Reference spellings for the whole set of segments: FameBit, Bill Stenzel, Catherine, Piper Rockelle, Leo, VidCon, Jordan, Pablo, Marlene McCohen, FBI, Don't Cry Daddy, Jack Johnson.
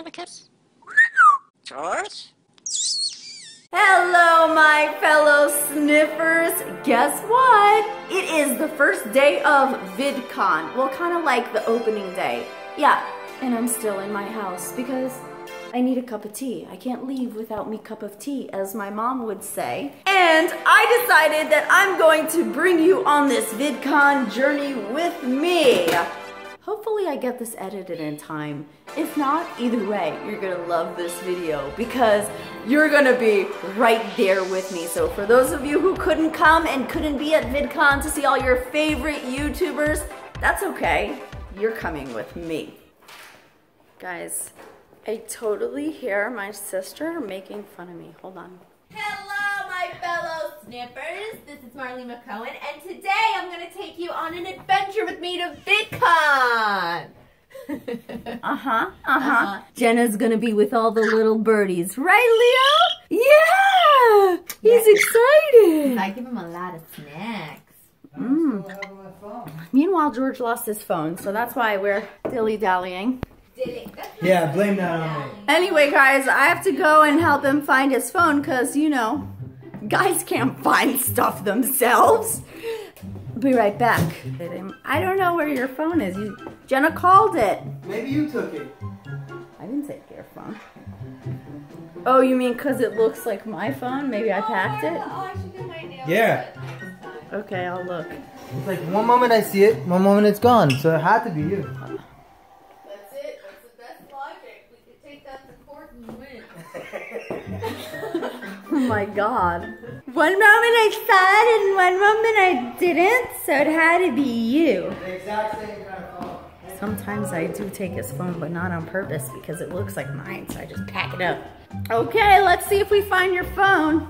tourniquet. George? Hello, my fellow sniffers. Guess what? It is the first day of VidCon. Well, kind of like the opening day. Yeah, and I'm still in my house because I need a cup of tea. I can't leave without me cup of tea, as my mom would say. And I decided that I'm going to bring you on this VidCon journey with me. Hopefully I get this edited in time. If not, either way, you're gonna love this video because you're gonna be right there with me. So for those of you who couldn't come and couldn't be at VidCon to see all your favorite YouTubers, that's okay. You're coming with me. Guys, I totally hear my sister making fun of me. Hold on. Hello, my fellow snippers. This is Marlene McCohen, and today I'm gonna take you on an adventure with me to VidCon. Jenna's gonna be with all the little birdies, right, Leo? Yeah, he's excited. I give him a lot of snacks. Meanwhile, George lost his phone, so that's why we're dilly-dallying. Yeah, blame that on me. Anyway, guys, I have to go and help him find his phone because, you know, guys can't find stuff themselves. I'll be right back. I don't know where your phone is. Jenna called it. Maybe you took it. I didn't take your phone. Oh, you mean because it looks like my phone? Maybe I packed it? Oh, I should do my nails. Yeah. Okay, I'll look. It's like one moment I see it, one moment it's gone. So it had to be you. Oh my god. One moment I saw it and one moment I didn't, so it had to be you. Sometimes I do take his phone, but not on purpose because it looks like mine, so I just pack it up. Okay, let's see if we find your phone.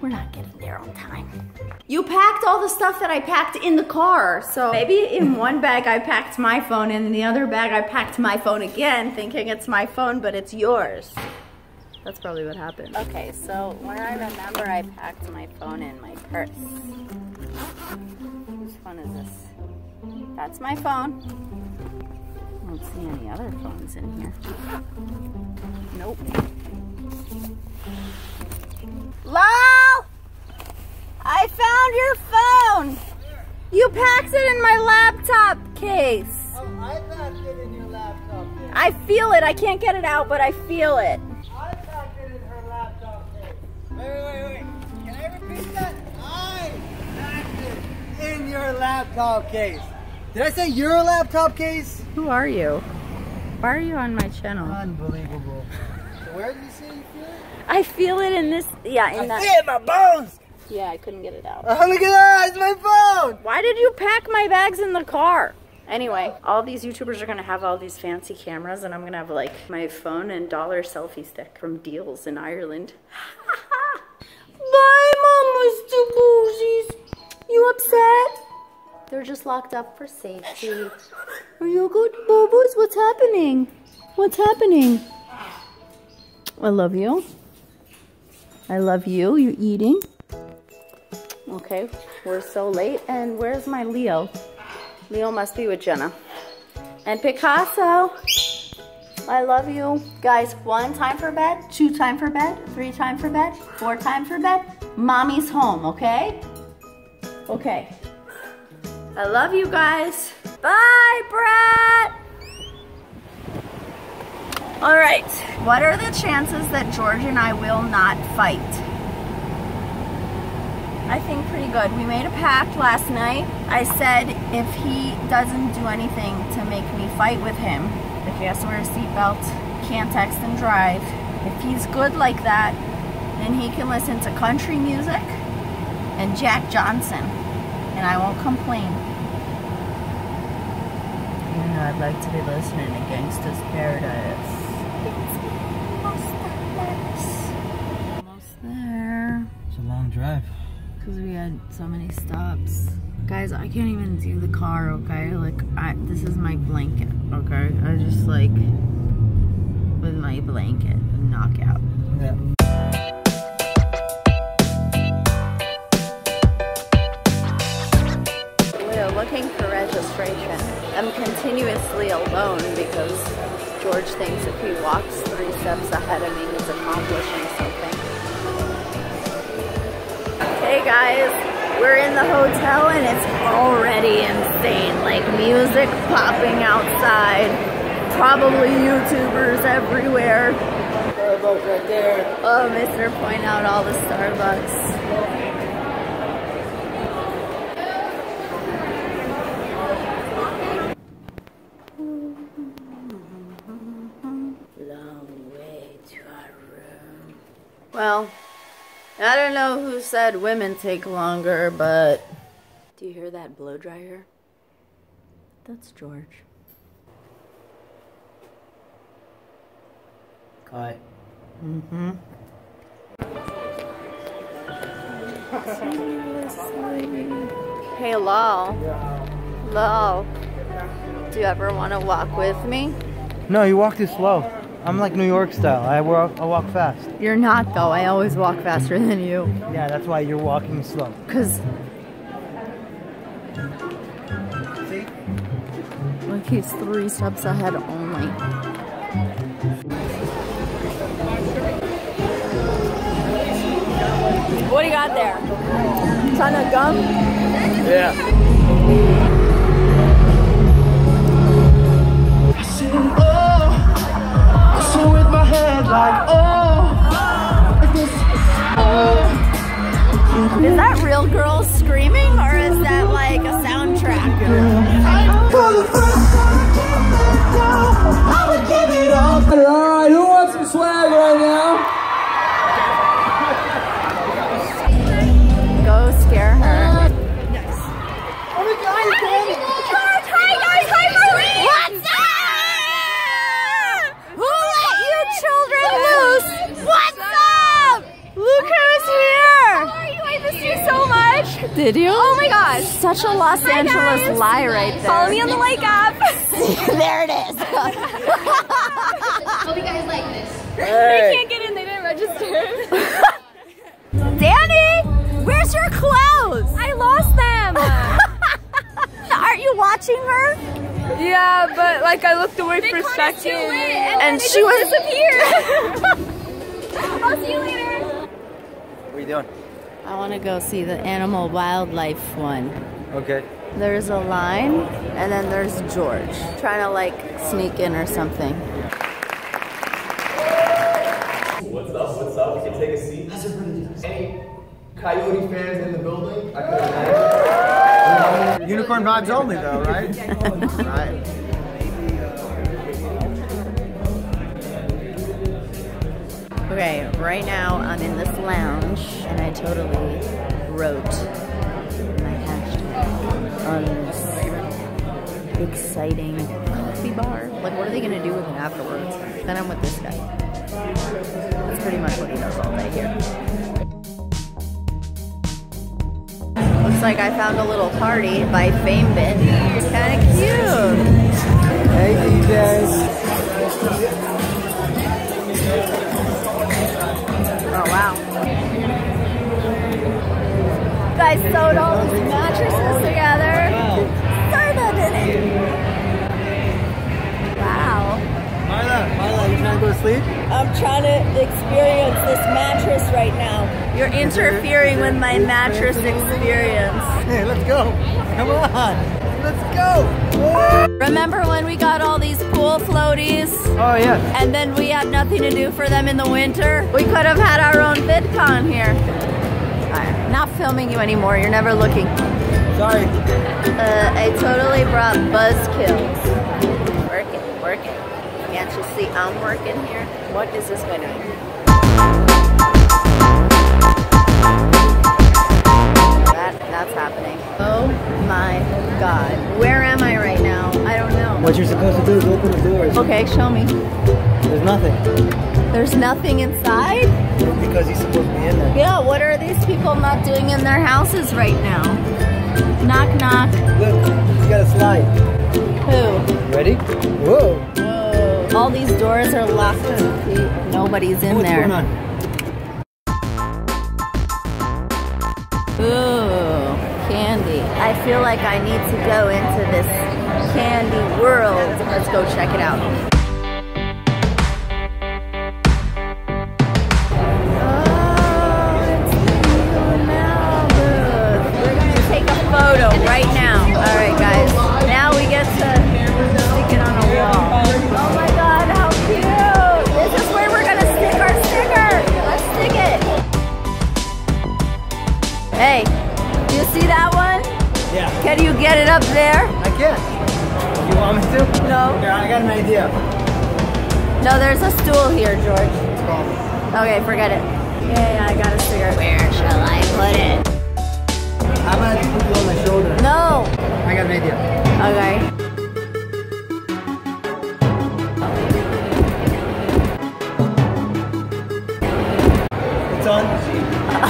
We're not getting there on time. You packed all the stuff that I packed in the car, so maybe in one bag I packed my phone and in the other bag I packed my phone again, thinking it's my phone, but it's yours. That's probably what happened. Okay, so when I remember, I packed my phone in my purse. Whose phone is this? That's my phone. I don't see any other phones in here. Nope. Lol! I found your phone! You packed it in my laptop case. Oh, I packed it in your laptop case. I feel it. I can't get it out, but I feel it. Laptop case. Did I say your laptop case? Who are you? Why are you on my channel? Unbelievable. Where did you say you feel it? I feel it in this, yeah, in that. I feel it in my bones! Yeah, I couldn't get it out. Oh, look at that! It's my phone! Why did you pack my bags in the car? Anyway, all these YouTubers are gonna have all these fancy cameras and I'm gonna have like my phone and dollar selfie stick from deals in Ireland. Bye, Mama Stupoozies! You upset? They're just locked up for safety. Are you good, Bubbles? What's happening? What's happening? I love you. I love you. You're eating. Okay, we're so late. And where's my Leo? Leo must be with Jenna. And Picasso. I love you. Guys, 1 time for bed, 2 time for bed, 3 time for bed, 4 time for bed. Mommy's home, okay? Okay. I love you guys. Bye, brat! All right, what are the chances that George and I will not fight? I think pretty good. We made a pact last night. I said if he doesn't do anything to make me fight with him, if he has to wear a seatbelt, can't text and drive, if he's good like that, then he can listen to country music and Jack Johnson. And I won't complain. Even though I'd like to be listening to Gangsta's Paradise. It's almost there. It's a long drive. Because we had so many stops. Guys, I can't even do the car, okay? Like, this is my blanket, okay? I just, like, with my blanket and knock out. Yeah. Looking for registration. I'm continuously alone because George thinks if he walks 3 steps ahead of me, he's accomplishing something. Hey guys, we're in the hotel and it's already insane. Like music popping outside, probably YouTubers everywhere. Starbucks right there. Oh, Mr. Point out all the Starbucks. Well, I don't know who said women take longer, but... Do you hear that blow dryer? That's George. Cut. Mm-hmm. Hey, lol. Lol. Do you ever want to walk with me? No, you walk too slow. I'm like New York style. I walk fast. You're not though. I always walk faster than you. Yeah, that's why you're walking slow. Cause see? Look, he's 3 steps ahead only. What do you got there? A ton of gum? Yeah. Like, oh, this, oh. Is that real girls screaming, or is that like a soundtrack? For the first time, I would give it all. Alright, who wants some swag right now? Go scare her. Nice. Oh my God, you're coming. Hi guys, hi Marlene. What's up? Children loose! What's up? Luke is here! How are you? I missed you so much! Did you? Oh my gosh! Such a Los Angeles lie right there. Follow me on the like app! There it is! Hope you guys like this. Hey. They can't get in, they didn't register. Danny! Where's your clothes? I lost them! Aren't you watching her? Yeah, but like I looked away for a second and she was disappeared. I'll see you later. What are you doing? I want to go see the animal wildlife one. Okay. There's a line and then there's George trying to like sneak in or something. What's up? What's up? We can take a seat. That's a pretty nice. Any coyote fans in the building? I could imagine. Unicorn vibes only, though, right? Right. Okay, right now I'm in this lounge, and I totally wrote my hashtag on this exciting coffee bar. Like, what are they gonna do with it afterwards? Then I'm with this guy. That's pretty much what he does all day here. Looks like I found a little party by FameBit. It's kind of cute. Hey DJs. Oh wow. You guys sewed all these mattresses together. Started in it. Wow. Marla, you trying to go to sleep? I'm trying to experience this mattress right now. You're interfering with my mattress experience. Hey, let's go. Come on. Let's go. Remember when we got all these pool floaties? Oh, yeah. And then we had nothing to do for them in the winter? We could have had our own VidCon here. I'm not filming you anymore. You're never looking. Sorry. I totally brought buzzkills. Work it, work it. Can't you see I'm working here? What is this going to be? That's happening. Oh my God. Where am I right now? I don't know. What you're supposed to do is open the doors. Okay, show me. There's nothing. There's nothing inside? Because he's supposed to be in there. Yeah, what are these people not doing in their houses right now? Knock, knock. Look, he's got a slide. Who? Ready? Whoa. Whoa. All these doors are locked. Nobody's in there. What's going on? Ooh, candy. I feel like I need to go into this candy world. Let's go check it out. up there? I guess. You want me to? No. Yeah, I got an idea. No, there's a stool here, George. Okay, forget it. Yeah, I got a cigarette. Where shall I put it? I'm gonna put it on my shoulder. No! I got an idea. Okay.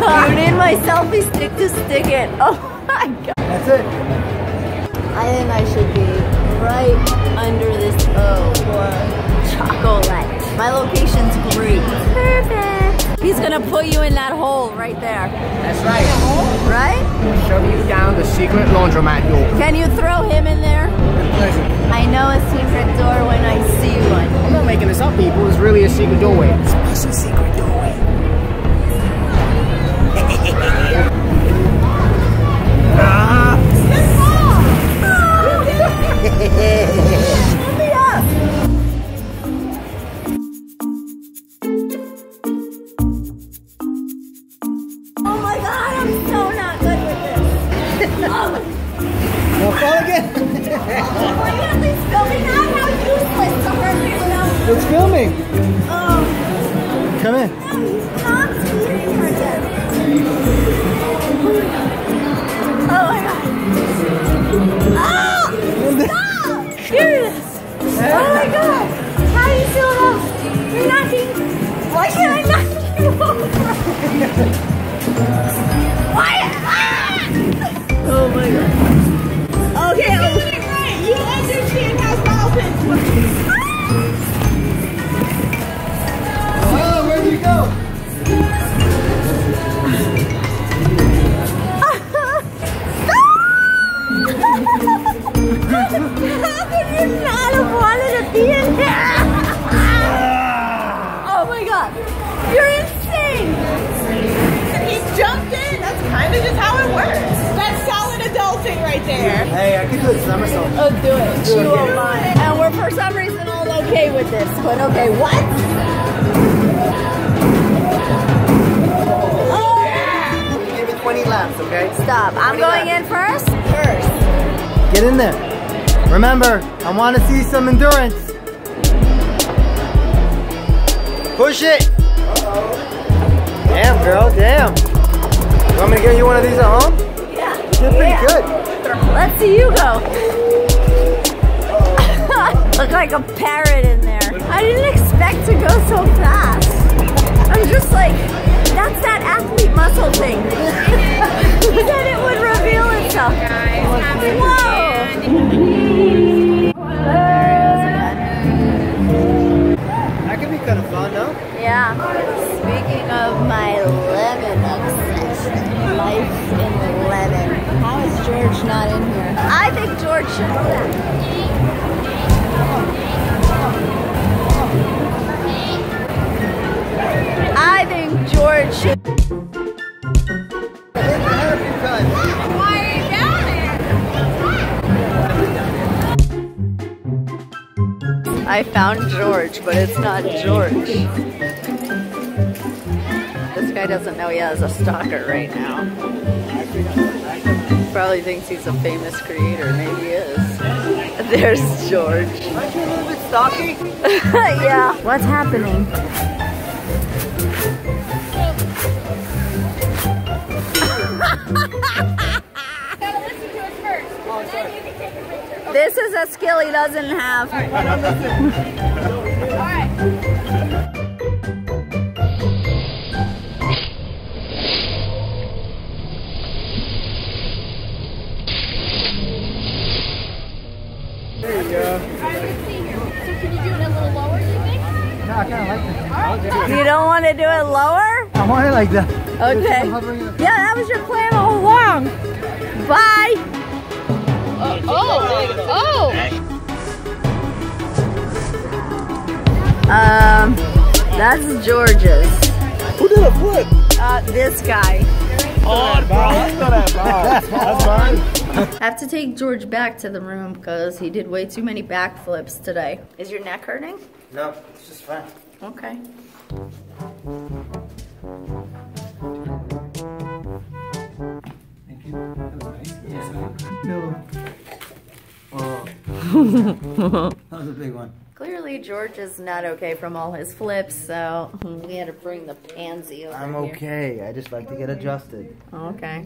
I need my selfie stick to stick it. Oh my god. That's it. I think I should be right under this O for chocolate. My location's great. Perfect. He's gonna put you in that hole right there. That's right. Right? Show you down the secret laundromat door. Can you throw him in there? Listen. I know a secret door when I see one. I'm not making this up, people. It's really a secret doorway. It's a special secret doorway. Remember, I want to see some endurance. Push it. Uh-oh. Damn, girl, damn. You want me to get you one of these at home? Yeah. You're pretty good. Let's see you go. Look like a parrot in there. I didn't expect to go so fast. I'm just like, that's that athlete muscle thing. He said it would reveal itself. Whoa. That could be kind of fun, no? Yeah. Speaking of my lemon obsession, life in lemon. How is George not in here? I think George should do that. I think George should. Why are you down there? I found George, but it's not George. This guy doesn't know he has a stalker right now. Probably thinks he's a famous creator. Maybe he is. There's George. Aren't you a little bit stalky? Yeah. What's happening? This is a skill he doesn't have. All right. All right. There you go. All right, let's see here. So can you do it a little lower, you think? No, I kind of like that. All right. You don't want to do it lower? I want it like that. Okay. Yeah, that was your plan all along. Bye. That's George's. Who did a flip? This guy. Oh, that's mine. I have to take George back to the room because he did way too many backflips today. Is your neck hurting? No, it's just fine. Okay. Thank you. That was nice. Yeah. No. That was a big one. Clearly, George is not okay from all his flips, so we had to bring the pansy over. I'm okay. Here. I just like to get adjusted. Okay.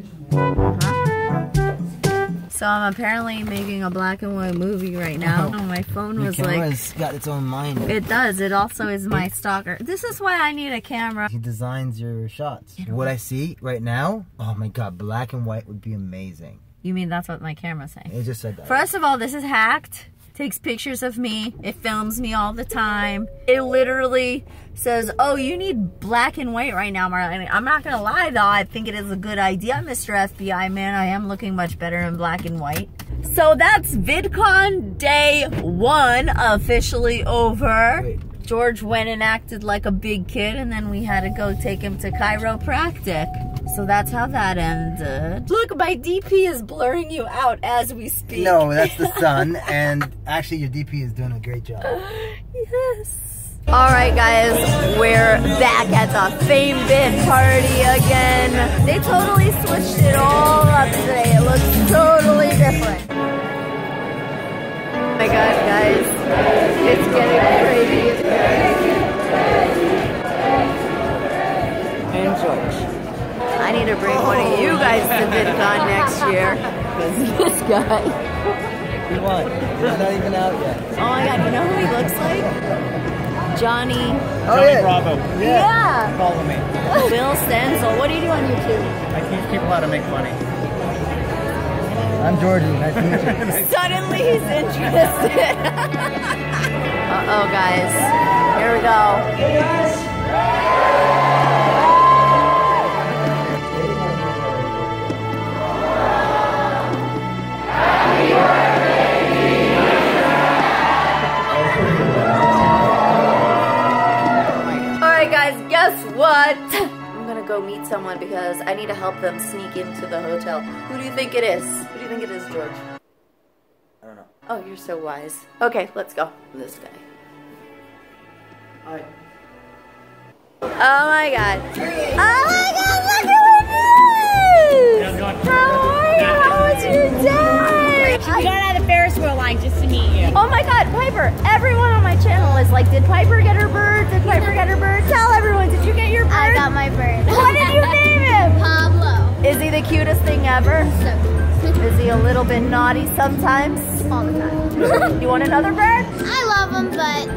So I'm apparently making a black and white movie right now. Oh, my phone was like... Your camera's got its own mind. It does. It also is my stalker. This is why I need a camera. He designs your shots. What I see right now, oh my god, black and white would be amazing. You mean that's what my camera's saying? It just said that. First of all, this is hacked. Takes pictures of me. It films me all the time. It literally says, oh, you need black and white right now, Marlene. I'm not gonna lie though, I think it is a good idea, Mr. FBI man. I am looking much better in black and white. So that's VidCon day one officially over. Wait. George went and acted like a big kid, and then we had to go take him to chiropractic. So that's how that ended. Look, my DP is blurring you out as we speak. No, that's the sun, and actually your DP is doing a great job. Yes. All right, guys, we're back at the FameBit party again. They totally switched it all up today. It looks totally different. Oh my god, guys, it's getting crazy. Enjoy. I need to bring one of you guys to VidCon next year. Because this guy. He won. He's not even out yet. Oh my god, you know who he looks like? Johnny Bravo. Yeah. Follow me. Bill Stenzel. What do you do on YouTube? I teach people how to make money. I'm Jordan. Nice to meet you. Suddenly he's interested. Uh-oh, guys. Here we go. Hey, guys. What? I'm gonna go meet someone because I need to help them sneak into the hotel. Who do you think it is? Who do you think it is, George? I don't know. Oh, you're so wise. Okay, let's go. This guy. Hi. Oh my god. Oh my god, look at what it is! How are you? How was your day? We got out of the Ferris wheel line just to meet you. Oh my god, Piper! Everyone on my channel is like, did Piper get her bird? Did Piper get her bird? Tell everyone, did you get your bird? I got my bird. What did you name him? Pablo. Is he the cutest thing ever? So cute. Is he a little bit naughty sometimes? All the time. You want another bird? I love him, but...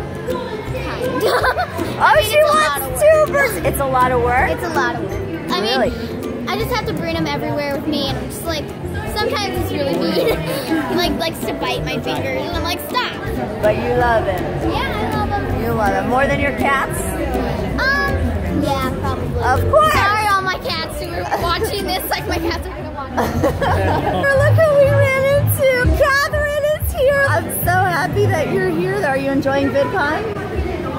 Oh, she wants two birds! It's a lot of work? It's a lot of work. I mean, really? I just have to bring him everywhere with me, and I'm just like, sometimes it's really mean. He likes to bite my fingers, and I'm like, stop! But you love him. Yeah, I love him. You love him. More than your cats? Yeah, probably. Of course! Sorry all my cats who are watching this, like my cats are gonna watch it. Look who we ran into! Catherine is here! I'm so happy that you're here. Are you enjoying VidCon?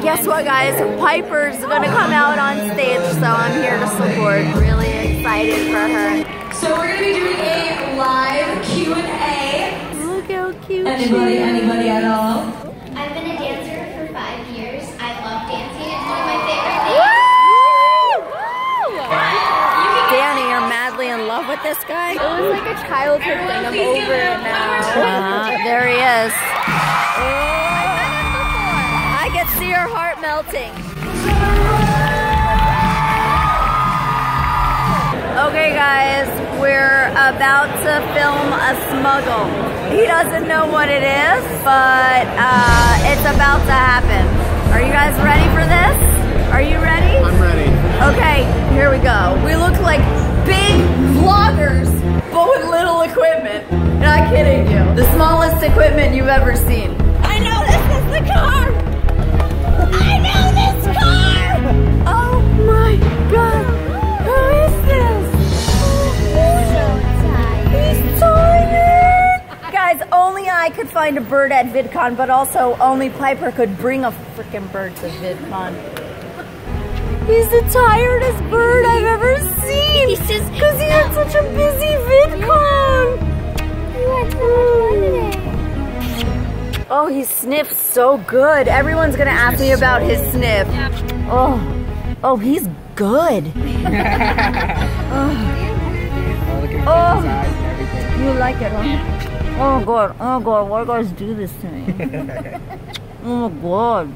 Guess what, guys? Piper's gonna come out on stage, so I'm here to support. Really excited for her. So we're gonna be doing a live Q&A. Look how cute. Anybody at all? I've been a dancer for 5 years. I love dancing. It's one of my favorite things. Woo! Woo! Danny, you're madly in love with this guy. It was like a childhood thing. I'm over it now. There he is. Oh. See her heart melting. Okay, guys, we're about to film a smuggle. He doesn't know what it is, but it's about to happen. Are you guys ready for this? Are you ready? I'm ready. Okay, here we go. We look like big vloggers, but with little equipment. Not kidding you. The smallest equipment you've ever seen. I know, this is the car. I know this car! Oh my god! Who is this? He's so tired. He's tired! Guys, only I could find a bird at VidCon, but also only Piper could bring a freaking bird to VidCon. He's the tiredest bird I've ever seen! He's just because he had such a busy VidCon! You had so much fun today. Oh, he sniffs so good. Everyone's gonna ask me about his sniff. Oh, he's good. Oh, you like it, huh? Oh God, why do you guys do this to me? Oh God.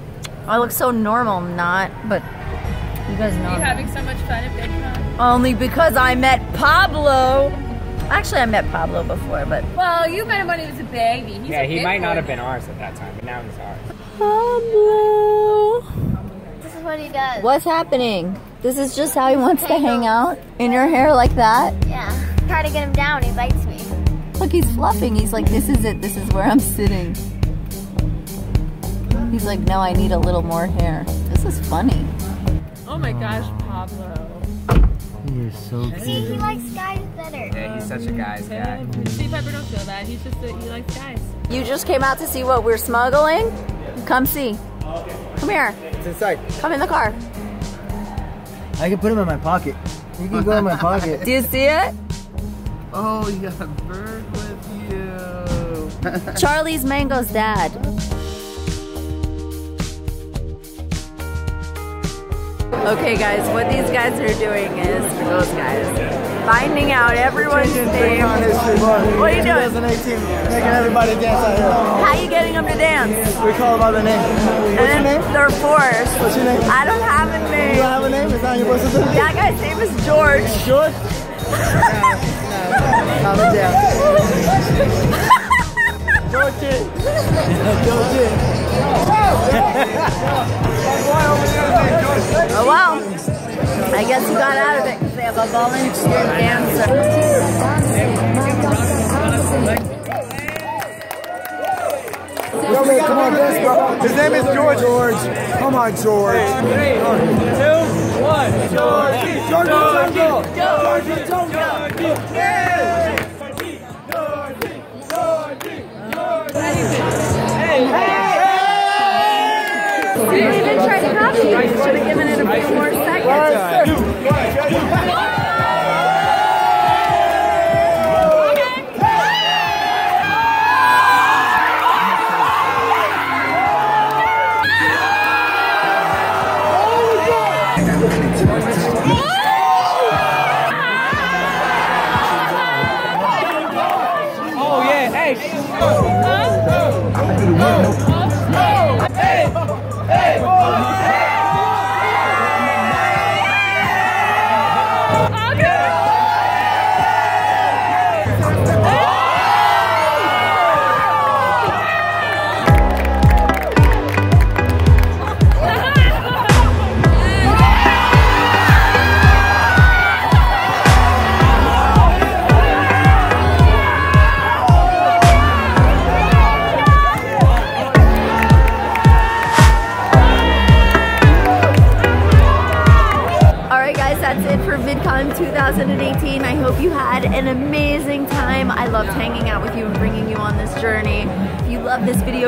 I look so normal, I'm not, but you guys know. Are you having so much fun at VidCon? Only because I met Pablo. Actually, I met Pablo before, but... Well, you met him when he was a baby. He's yeah, a he might not have been ours at that time, but now he's ours. Pablo! This is what he does. What's happening? This is just how he wants to hang out? In your hair like that? Yeah. I try to get him down, he bites me. Look, he's fluffing. He's like, this is it. This is where I'm sitting. He's like, no, I need a little more hair. This is funny. Oh my gosh, Pablo. You're so cute. See, he likes guys better. Yeah, he's such a guy's guy. See, Piper, don't feel bad. He's just that he likes guys. You just came out to see what we're smuggling? Yeah. Come see. Oh, okay. Come here. It's inside. Come in the car. I can put him in my pocket. You can go in my pocket. Do you see it? Oh, you got a bird with you. Charlie's Mango's dad. Okay guys, what these guys are doing is, for those guys, finding out everyone's name. What are you doing? 2018, making everybody dance out here. How are you getting them to dance? We call them by their name. What's your name? They're forced. What's your name? I don't have a name. You don't have a name? It's not your birth certificate? That guy's name is George. George? No, calm down. George it. George it. Oh wow! I guess you got out of it because they have a volunteer dancer. Come on, dance, bro. His name is George. George. Come on, George. 3, 2, 1. George. George Jungle. George Jungle. Yeah. Hey! Hey! We didn't even try to copy you. You should have given it a few more seconds.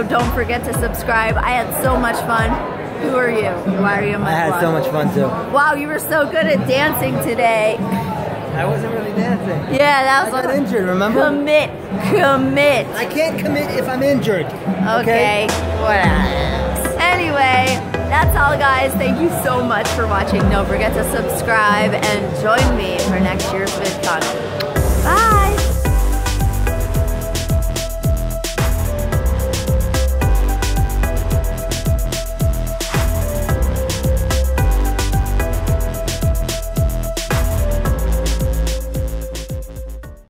Don't forget to subscribe. I had so much fun. Who are you? Why are you in my vlog? I had so much fun too. Wow, you were so good at dancing today. I wasn't really dancing. Yeah, that was. I got injured. Remember? Commit, commit. I can't commit if I'm injured. Okay. What? Anyway, that's all, guys. Thank you so much for watching. Don't forget to subscribe and join me for next year's VidCon.